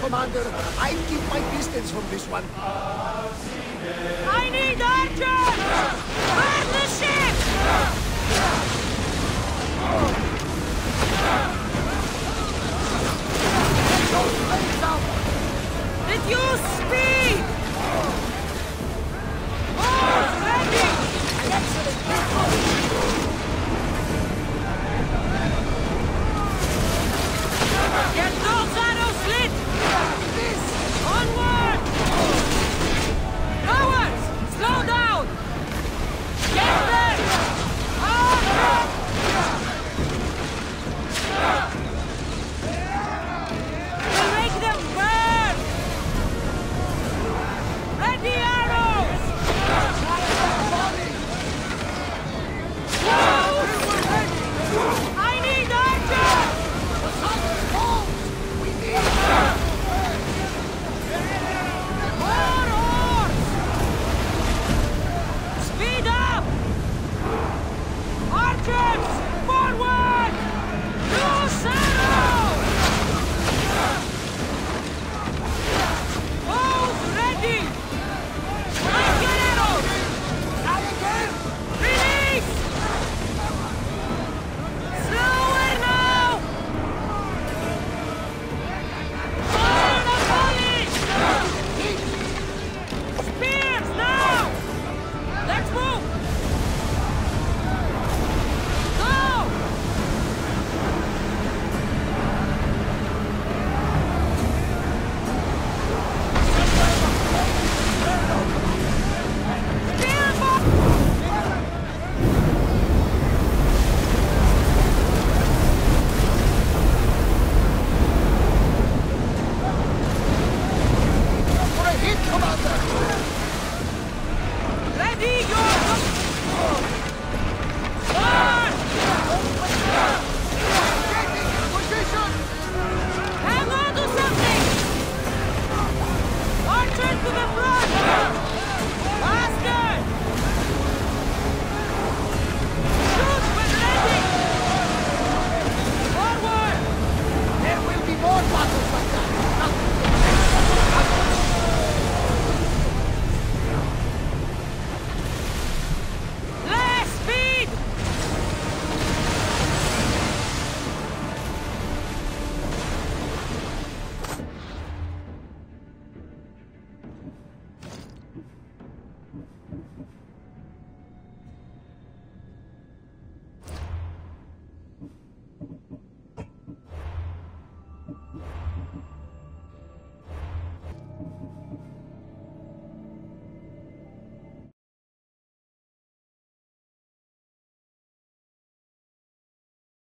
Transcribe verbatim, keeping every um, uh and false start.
Commander, I keep my distance from this one.